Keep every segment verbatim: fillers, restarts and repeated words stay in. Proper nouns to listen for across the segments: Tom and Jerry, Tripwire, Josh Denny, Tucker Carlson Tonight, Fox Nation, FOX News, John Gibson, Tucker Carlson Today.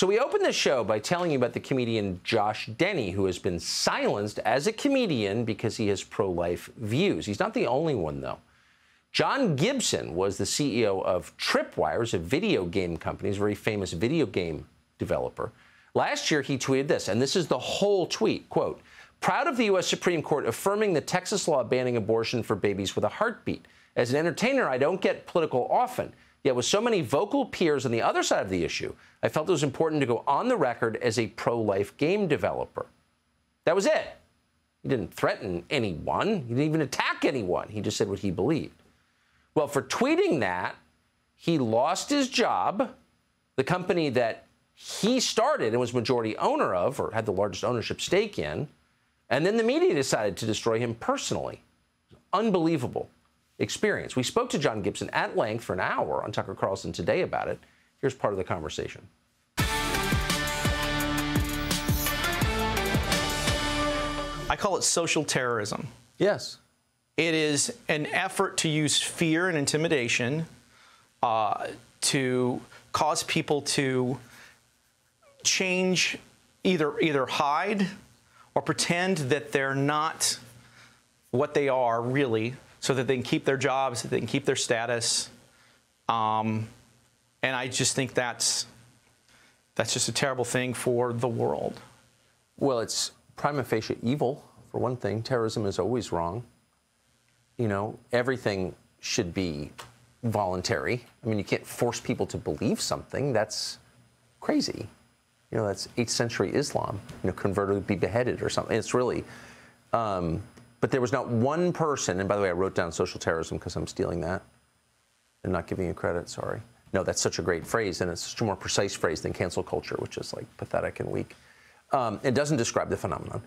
So we opened the show by telling you about the comedian Josh Denny, who has been silenced as a comedian because he has pro-life views. He's not the only one, though. John Gibson was the C E O of Tripwire, a video game company. He's a very famous video game developer. Last year, he tweeted this, and this is the whole tweet, quote, "Proud of the U S Supreme Court affirming the Texas law banning abortion for babies with a heartbeat. As an entertainer, I don't get political often. Yet with so many vocal peers on the other side of the issue, I felt it was important to go on the record as a pro-life game developer." That was it. He didn't threaten anyone. He didn't even attack anyone. He just said what he believed. Well, for tweeting that, he lost his job. The company that he started and was majority owner of, or had the largest ownership stake in, and then the media decided to destroy him personally. Unbelievable experience. We spoke to John Gibson at length for an hour on Tucker Carlson Today about it. Here's part of the conversation. I call it social terrorism. Yes. It is an effort to use fear and intimidation uh, to cause people to change, either either hide or pretend that they're not what they are really, so that they can keep their jobs, so that they can keep their status. Um, and I just think that's, that's just a terrible thing for the world. Well, it's prima facie evil, for one thing. Terrorism is always wrong. You know, everything should be voluntary. I mean, you can't force people to believe something. That's crazy. You know, that's eighth century Islam. You know, converted, be beheaded or something. It's really... Um, But there was not one person, and by the way, I wrote down social terrorism because I'm stealing that and not giving you credit, sorry. No, that's such a great phrase, and it's such a more precise phrase than cancel culture, which is, like, pathetic and weak. Um, it doesn't describe the phenomenon.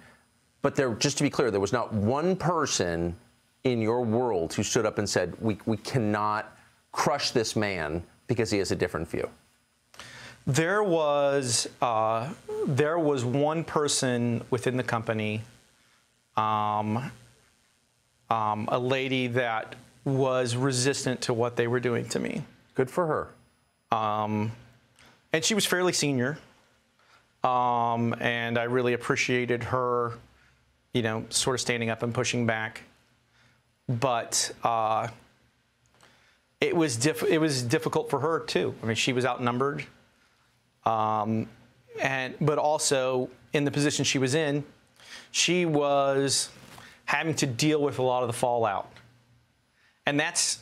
But there, just to be clear, there was not one person in your world who stood up and said, we, we cannot crush this man because he has a different view. There was, uh, there was one person within the company, um, Um, a lady that was resistant to what they were doing to me. Good for her. Um, and she was fairly senior. Um, and I really appreciated her, you know, sort of standing up and pushing back. But uh, it was diff it was difficult for her, too. I mean, she was outnumbered. Um, and but also, in the position she was in, she was having to deal with a lot of the fallout. And that's,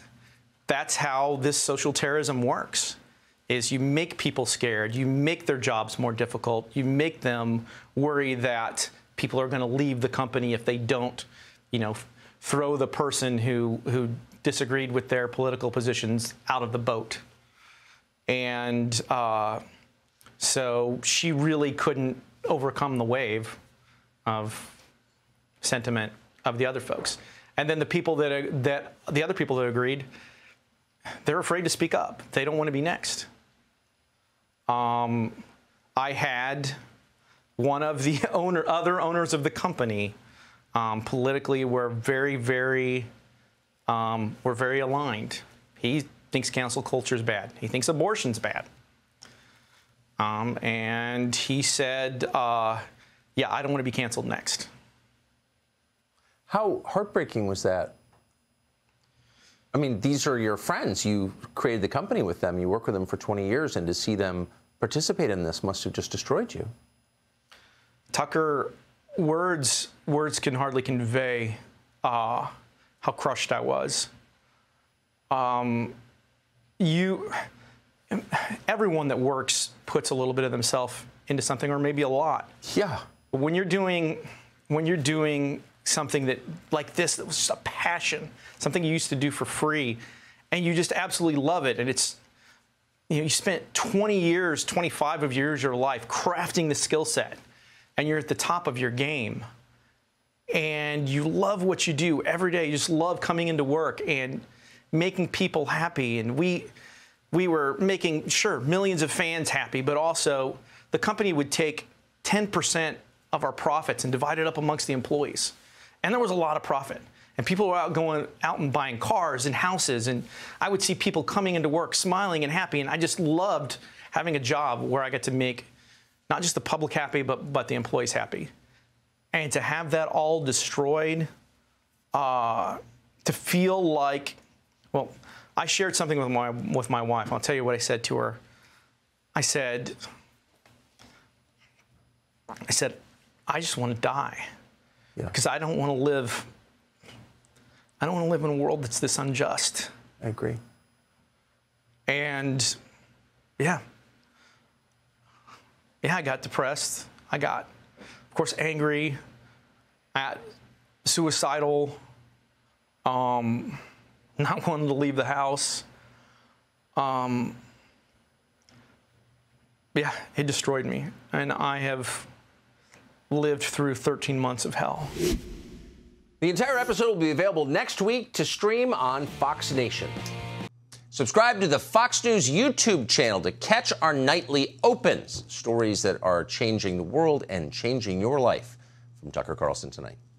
that's how this social terrorism works, is you make people scared, you make their jobs more difficult, you make them worry that people are going to leave the company if they don't, you know, throw the person who, who disagreed with their political positions out of the boat. And uh, so she really couldn't overcome the wave of sentiment of the other folks. And then the people that, that, the other people that agreed, they're afraid to speak up. They don't want to be next. Um, I had one of the owner, other owners of the company, um, politically, were very, very, um, were very aligned. He thinks cancel culture is bad. He thinks abortion's bad. Um, and he said, uh, yeah, I don't want to be canceled next. How heartbreaking was that? I mean, these are your friends. You created the company with them. You worked with them for twenty years, and to see them participate in this must have just destroyed you. Tucker, words words can hardly convey uh, how crushed I was. Um, you, everyone that works puts a little bit of themselves into something, or maybe a lot. Yeah. When you're doing, when you're doing. something that, like this, that was a passion, something you used to do for free, and you just absolutely love it. And it's, you know, you spent twenty years, twenty-five years of your life crafting the skill set, and you're at the top of your game. And you love what you do every day. You just love coming into work and making people happy. And we, we were making, sure, millions of fans happy, but also the company would take ten percent of our profits and divide it up amongst the employees. And there was a lot of profit. And people were out going out and buying cars and houses. And I would see people coming into work smiling and happy. And I just loved having a job where I got to make not just the public happy, but, but the employees happy. And to have that all destroyed, uh, to feel like, well, I shared something with my, with my wife. I'll tell you what I said to her. I said, I said, I just want to die. Yeah. Because I don't want to live, I don't want to live in a world that's this unjust. I agree. And, yeah. Yeah, I got depressed. I got, of course, angry, at suicidal, um, not wanting to leave the house. Um, yeah, it destroyed me. And I have lived through thirteen months of hell. The entire episode will be available next week to stream on Fox Nation. Subscribe to the Fox News YouTube channel to catch our nightly opens, stories that are changing the world and changing your life. From Tucker Carlson Tonight.